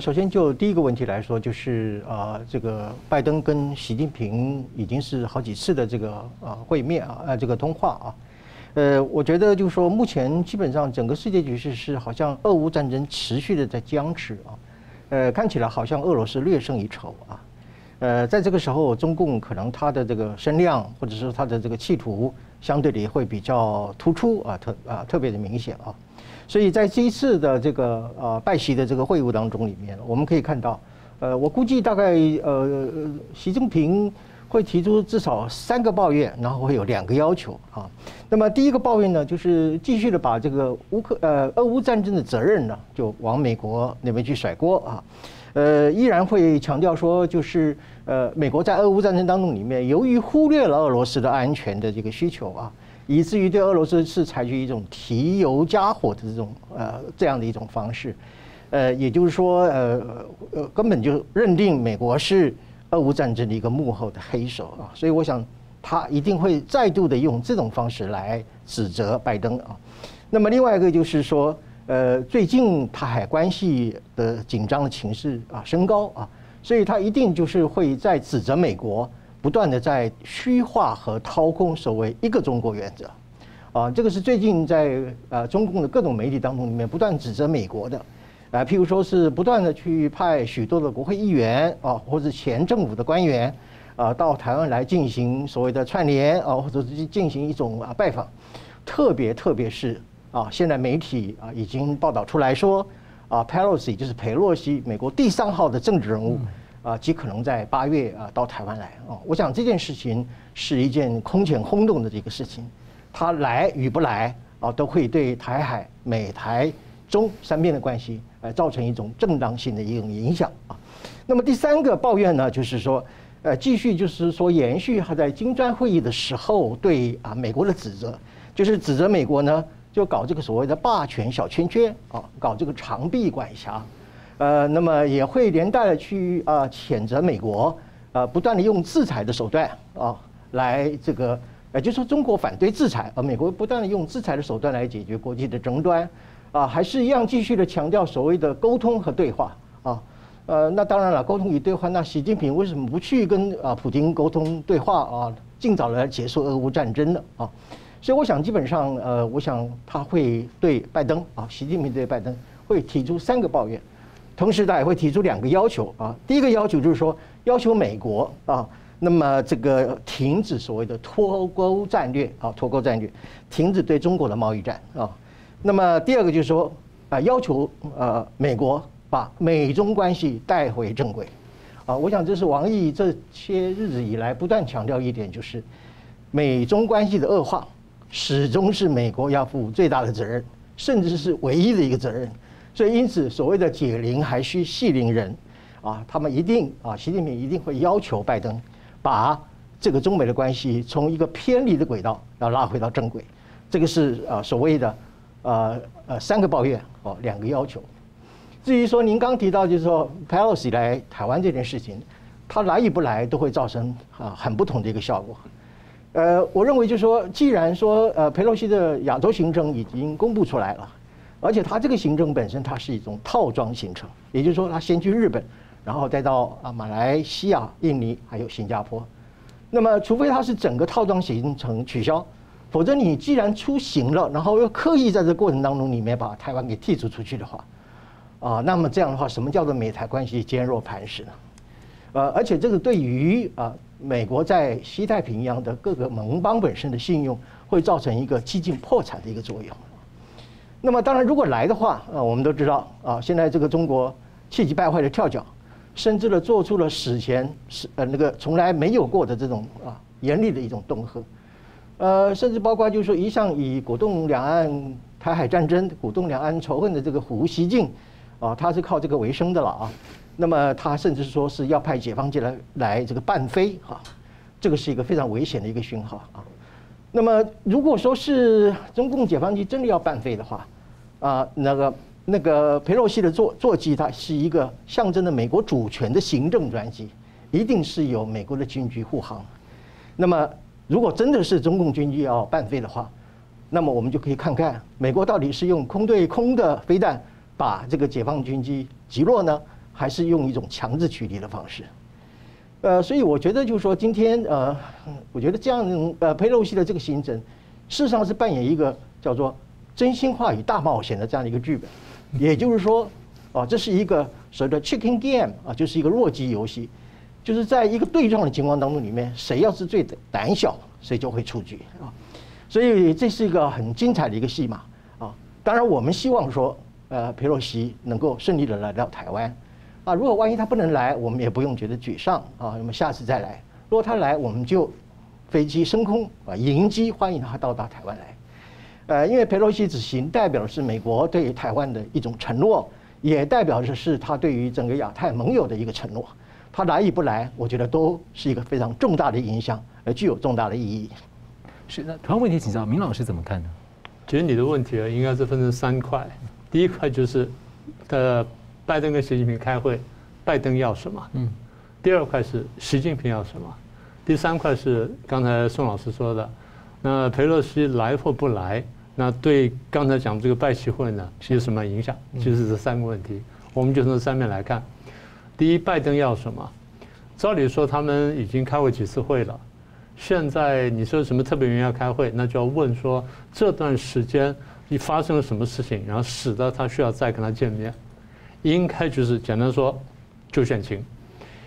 首先就第一个问题来说，就是这个拜登跟习近平已经是好几次的这个会面啊，这个通话啊，我觉得就是说，目前基本上整个世界局势是好像俄乌战争持续的在僵持啊，看起来好像俄罗斯略胜一筹啊，在这个时候，中共可能它的这个声量或者是它的这个企图，相对的会比较突出啊，特别的明显啊。所以在这一次的这个拜习的这个会晤当中里面，我们可以看到，我估计大概习近平会提出至少3个抱怨，然后会有2个要求啊。那么第一个抱怨呢，就是继续的把这个俄乌战争的责任呢，就往美国那边去甩锅啊。依然会强调说，就是美国在俄乌战争当中里面，由于忽略了俄罗斯的安全的这个需求啊。以至于对俄罗斯是采取一种提油加火的这样的一种方式，也就是说根本就认定美国是俄乌战争的一个幕后的黑手啊，所以我想他一定会再度的用这种方式来指责拜登啊。那么另外一个就是说，最近台海关系的紧张的情势啊升高啊，所以他一定就是会在指责美国。不断的在虚化和掏空所谓一个中国原则，啊，这个是最近在中共的各种媒体当中里面不断指责美国的，譬如说是不断的去派许多的国会议员啊，或者前政府的官员啊，到台湾来进行所谓的串联啊，或者是进行一种拜访，特别是啊，现在媒体啊已经报道出来说啊 ，Pelosi 就是裴洛西，美国第3号的政治人物。啊，极可能在8月啊到台湾来啊，我想这件事情是一件空前轰动的这个事情，他来与不来啊，都会对台海、美台、中三边的关系造成一种正当性的一种影响啊。那么第3个抱怨呢，就是说，继续就是说延续他在金砖会议的时候对啊美国的指责，就是指责美国呢就搞这个所谓的霸权小圈圈啊，搞这个长臂管辖。那么也会连带的去谴责美国，不断的用制裁的手段啊来这个，就说中国反对制裁，而美国不断的用制裁的手段来解决国际的争端，啊，还是一样继续的强调所谓的沟通和对话啊，那当然了，沟通与对话，那习近平为什么不去跟普京沟通对话啊，尽早来结束俄乌战争呢啊？所以我想基本上我想他会对拜登啊，习近平对拜登会提出3个抱怨。同时，他也会提出2个要求啊。第一个要求就是说，要求美国啊，那么这个停止所谓的脱钩战略啊，脱钩战略，停止对中国的贸易战啊。那么第2个就是说啊，要求美国把美中关系带回正轨啊。我想这是王毅这些日子以来不断强调一点，就是美中关系的恶化始终是美国要负最大的责任，甚至是唯一的一个责任。所以，因此，所谓的解铃还需系铃人，啊，他们一定啊，习近平一定会要求拜登，把这个中美的关系从一个偏离的轨道要拉回到正轨，这个是所谓的3个抱怨哦，2个要求。至于说您刚提到就是说 Pelosi 来台湾这件事情，他来与不来都会造成很不同的一个效果。我认为就是说，既然说佩洛西的亚洲行程已经公布出来了。而且他这个行程本身，它是一种套装行程，也就是说，他先去日本，然后再到马来西亚、印尼还有新加坡。那么，除非他是整个套装行程取消，否则你既然出行了，然后又刻意在这过程当中里面把台湾给剔除出去的话，啊，那么这样的话，什么叫做美台关系坚若磐石呢？而且这个对于美国在西太平洋的各个盟邦本身的信用，会造成一个几近破产的一个作用。那么当然，如果来的话，我们都知道啊，现在这个中国气急败坏的跳脚，甚至了做出了史前那个从来没有过的这种严厉的一种恫吓，甚至包括就是说一向以鼓动两岸台海战争、鼓动两岸仇恨的这个胡锡进，啊，他是靠这个为生的了啊。那么他甚至说是要派解放军来这个办飞哈，这个是一个非常危险的一个讯号啊。那么，如果说是中共解放军真的要办飞的话，啊，那个佩洛西的座机，它是一个象征的美国主权的行政专机，一定是有美国的军机护航。那么，如果真的是中共军机要办飞的话，那么我们就可以看看美国到底是用空对空的飞弹把这个解放军机击落呢，还是用一种强制取缔的方式。所以我觉得就是说，今天我觉得这样佩洛西的这个行程，事实上是扮演一个叫做真心话与大冒险的这样的一个剧本。也就是说，这是一个所谓的 chicken game 就是一个弱鸡游戏，就是在一个对撞的情况当中里面，谁要是最胆小，谁就会出局啊。所以这是一个很精彩的一个戏码啊。当然，我们希望说，佩洛西能够顺利的来到台湾啊。如果万一他不能来，我们也不用觉得沮丧啊，那么下次再来。如果他来，我们就飞机升空啊，迎机欢迎他到达台湾来。因为佩洛西此行代表的是美国对台湾的一种承诺，也代表的是他对于整个亚太盟友的一个承诺。他来与不来，我觉得都是一个非常重大的影响，而具有重大的意义。是，那同样问题请教明老师怎么看呢？其实你的问题应该是分成三块。第一块就是，拜登跟习近平开会，拜登要什么？嗯。第二块是习近平要什么？第三块是刚才宋老师说的，那佩洛西来或不来，那对刚才讲这个拜习会呢有什么影响？就是这三个问题，我们就从这三面来看。第一，拜登要什么？照理说他们已经开过几次会了。现在你说什么特别原因要开会，那就要问说这段时间你发生了什么事情，然后使得他需要再跟他见面。应该就是简单说，就选情，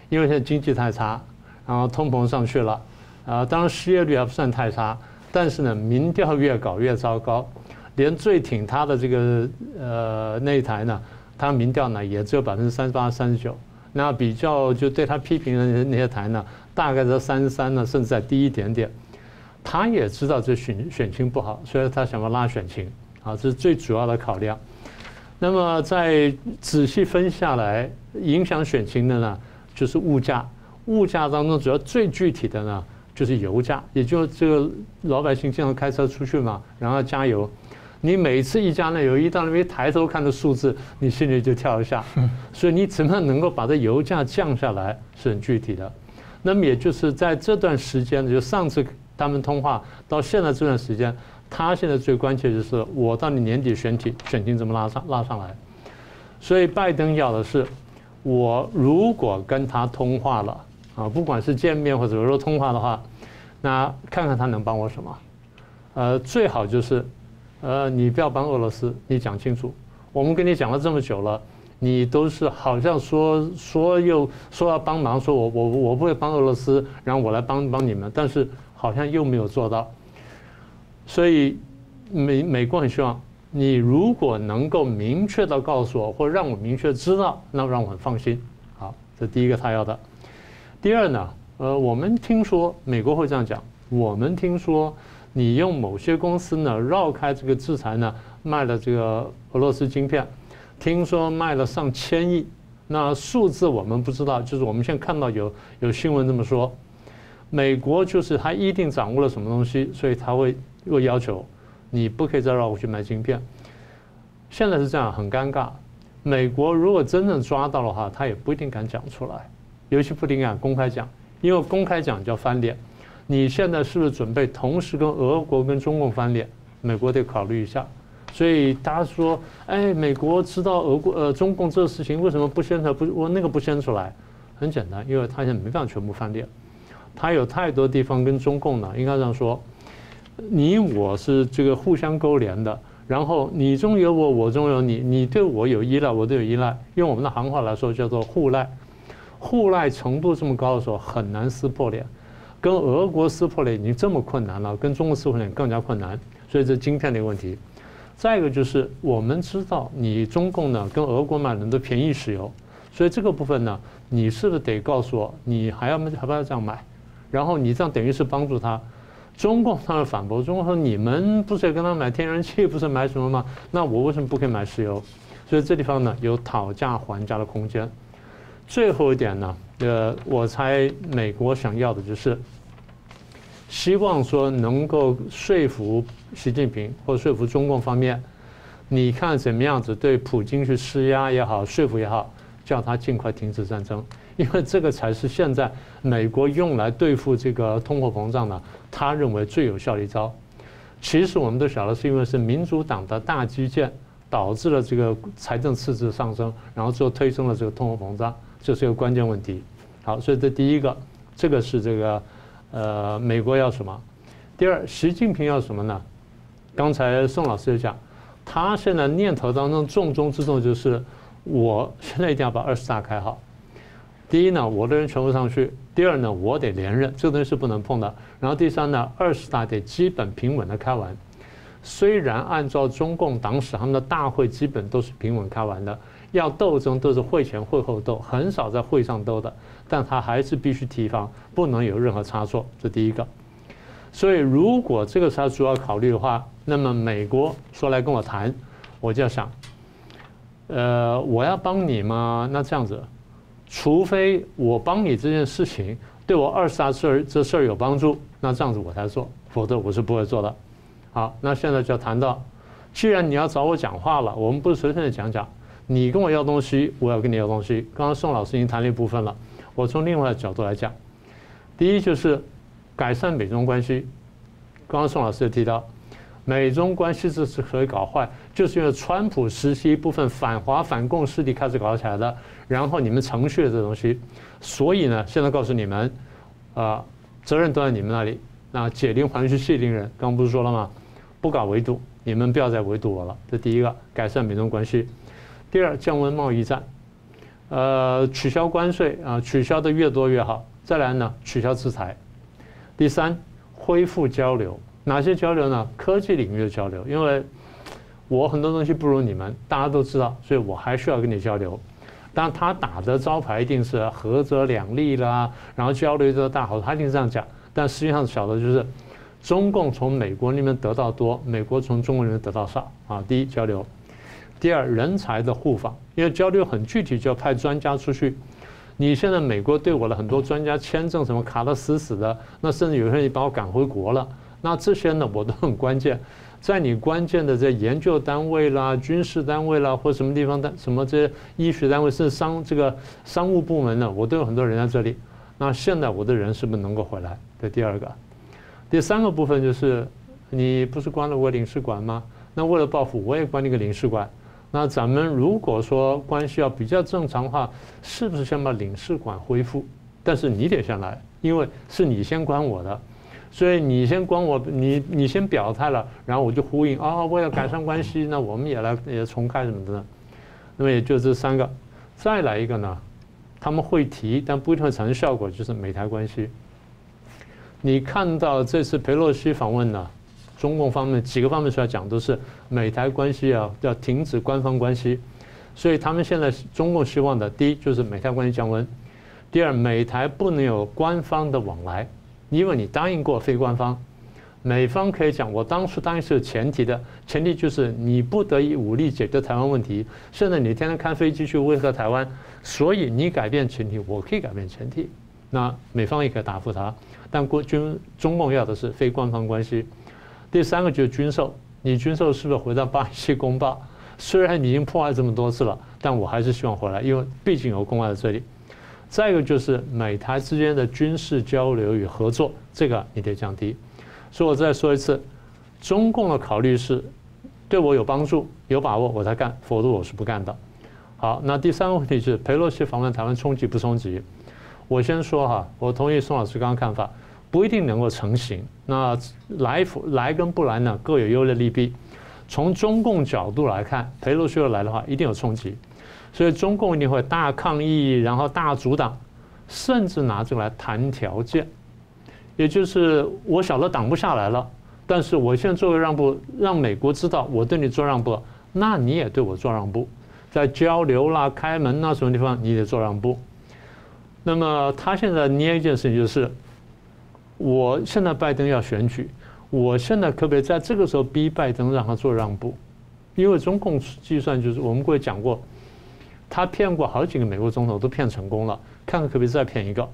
因为现在经济太差，然后通膨上去了，啊，当然失业率还不算太差，但是呢，民调越搞越糟糕，连最挺他的这个那一台呢，他民调呢也只有38%、39%，那比较就对他批评的那些台呢。大概在33%呢，甚至再低一点点。他也知道这选情不好，所以他想要拉选情啊，这是最主要的考量。那么再仔细分下来，影响选情的呢，就是物价。物价当中主要最具体的呢，就是油价。也就这个老百姓经常开车出去嘛，然后加油。你每次一加那油，一到那边抬头看的数字，你心里就跳一下。所以你怎么能够把这油价降下来，是很具体的。那么也就是在这段时间，就上次他们通话到现在这段时间，他现在最关切就是我到你年底选情怎么拉上来。所以拜登要的是，我如果跟他通话了啊，不管是见面或者说通话的话，那看看他能帮我什么。最好就是，你不要帮俄罗斯，你讲清楚。我们跟你讲了这么久了。你都是好像说要帮忙，说我不会帮俄罗斯，然后我来帮你们，但是好像又没有做到。所以美国很希望你如果能够明确的告诉我，或让我明确知道，那让我很放心。好，这第一个他要的。第二呢，我们听说美国会这样讲，我们听说你用某些公司呢绕开这个制裁呢，卖了这个俄罗斯晶片。听说卖了上1000亿，那数字我们不知道，就是我们现在看到有新闻这么说，美国就是他一定掌握了什么东西，所以他会要求你不可以再绕过去买晶片。现在是这样，很尴尬。美国如果真正抓到的话，他也不一定敢讲出来，尤其不一定敢公开讲，因为公开讲就要翻脸。你现在是不是准备同时跟俄国跟中共翻脸？美国得考虑一下。所以大家说，哎，美国知道中共这个事情，为什么不先出来？不先出来？很简单，因为他现在没办法全部翻脸，他有太多地方跟中共呢，应该这样说，你我是这个互相勾连的，然后你中有我，我中有你，你对我有依赖，我对有依赖，用我们的行话来说叫做互赖。互赖程度这么高的时候，很难撕破脸。跟俄国撕破脸已经这么困难了，跟中国撕破脸更加困难。所以这晶片的问题。再一个就是，我们知道你中共呢跟俄国买了很多便宜石油，所以这个部分呢，你是不是得告诉我，你还不要这样买？然后你这样等于是帮助他。中共当然反驳，中共说你们不是也跟他买天然气，不是买什么吗？那我为什么不可以买石油？所以这地方呢有讨价还价的空间。最后一点呢，我猜美国想要的就是。希望说能够说服习近平或说服中共方面，你看怎么样子对普京去施压也好，说服也好，叫他尽快停止战争，因为这个才是现在美国用来对付这个通货膨胀呢，他认为最有效的一招。其实我们都晓得，是因为是民主党的大基建，导致了这个财政赤字上升，然后最后推升了这个通货膨胀，这是一个关键问题。好，所以这第一个，这个是这个美国要什么？第二，习近平要什么呢？刚才宋老师也讲，他现在念头当中重中之重就是我现在一定要把20大开好。 第一呢，我的人全部上去；第二呢，我得连任，这个东西是不能碰的。然后第三呢，20大得基本平稳的开完。虽然按照中共党史，他们的大会基本都是平稳开完的，要斗争都是会前会后斗，很少在会上斗的。但他还是必须提防，不能有任何差错。这第一个。所以如果这个是他主要考虑的话，那么美国说来跟我谈，我就要想，我要帮你吗？那这样子。 除非我帮你这件事情对我20大这事儿有帮助，那这样子我才做，否则我是不会做的。好，那现在就要谈到，既然你要找我讲话了，我们不是随便的讲讲，你跟我要东西，我要跟你要东西。刚刚宋老师已经谈了一部分了，我从另外的角度来讲，第一就是改善美中关系。刚刚宋老师也提到，美中关系之所以搞坏，就是因为川普时期一部分反华反共势力开始搞起来的。 然后你们程序这东西，所以呢，现在告诉你们，责任都在你们那里。那解铃还须系铃人，刚不是说了吗？不搞围堵，你们不要再围堵我了。这第一个，改善美中关系；第二，降温贸易战，取消关税啊，取消的越多越好。再来呢，取消制裁；第三，恢复交流。哪些交流呢？科技领域的交流，因为我很多东西不如你们，大家都知道，所以我还需要跟你交流。 当然，他打的招牌一定是合则两利啦，然后交流则大好，他一定是这样讲。但实际上，小的就是中共从美国那边得到多，美国从中国那边得到少啊。第一，交流；第二，人才的互访，因为交流很具体，就要派专家出去。你现在美国对我的很多专家签证什么卡得死死的，那甚至有些人把我赶回国了。那这些呢，我都很关键。 在你关键的这研究单位啦、军事单位啦，或什么地方的什么这些医学单位，甚至商务部门呢，我都有很多人在这里。那现在我的人是不是能够回来？这第二个，第三个部分就是，你不是关了我领事馆吗？那为了报复，我也关了一个领事馆。那咱们如果说关系要比较正常的话，是不是先把领事馆恢复？但是你得先来，因为是你先关我的。 所以你先管我，你先表态了，然后我就呼应啊，为了改善关系，那我们也重开什么的呢？那么也就这三个，再来一个呢，他们会提，但不一定会产生效果，就是美台关系。你看到这次佩洛西访问呢，中共方面几个方面出来讲都是美台关系啊，要停止官方关系，所以他们现在中共希望的，第一就是美台关系降温，第二美台不能有官方的往来。 因为你答应过非官方，美方可以讲我当初答应是有前提的，前提就是你不得以武力解决台湾问题，甚至你天天开飞机去威吓台湾，所以你改变前提，我可以改变前提，那美方也可以答复他。但中共要的是非官方关系。第三个就是军售，你军售是不是回到817公报？虽然你已经破坏这么多次了，但我还是希望回来，因为毕竟有公报在这里。 再一个就是美台之间的军事交流与合作，这个你得降低。所以我再说一次，中共的考虑是对我有帮助、有把握我才干，否则我是不干的。好，那第三个问题是佩洛西访问台湾冲击不冲击？我先说哈，我同意宋老师刚刚看法，不一定能够成型。那来跟不来呢，各有优劣利弊。从中共角度来看，佩洛西要来的话，一定有冲击。 所以中共一定会大抗议，然后大阻挡，甚至拿这个来谈条件，也就是我小的挡不下来了，但是我现在做个让步，让美国知道我对你做让步了，那你也对我做让步，在交流啦、开门啦什么地方你得做让步。那么他现在捏一件事情就是，我现在拜登要选举，我现在可不可以在这个时候逼拜登让他做让步？因为中共计算就是我们过去讲过。 他骗过好几个美国总统，都骗成功了，看看可不可以再骗一个。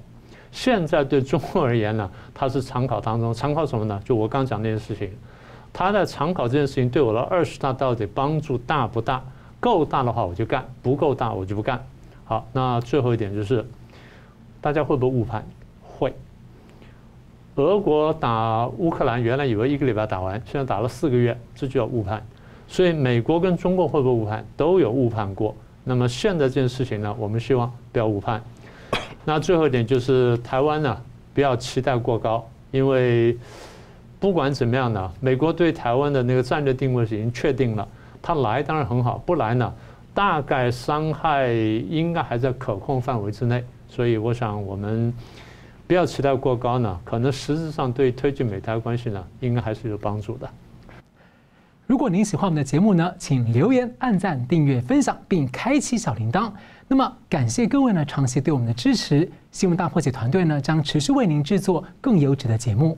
现在对中国而言呢，他是常考当中，常考什么呢？就我刚讲那件事情，他在常考这件事情对我的20大到底帮助大不大？够大的话我就干，不够大我就不干。好，那最后一点就是，大家会不会误判？会。俄国打乌克兰，原来以为1个礼拜打完，现在打了4个月，这就叫误判。所以美国跟中共会不会误判都有误判过。那么现在这件事情呢，我们希望不要误判。那最后一点就是台湾呢，不要期待过高，因为不管怎么样呢，美国对台湾的那个战略定位是已经确定了，他来当然很好，不来呢，大概伤害应该还在可控范围之内。所以我想我们不要期待过高呢，可能实质上对推进美台关系呢，应该还是有帮助的。 如果您喜欢我们的节目呢，请留言、按赞、订阅、分享，并开启小铃铛。那么，感谢各位呢长期对我们的支持。新闻大破解团队呢，将持续为您制作更优质的节目。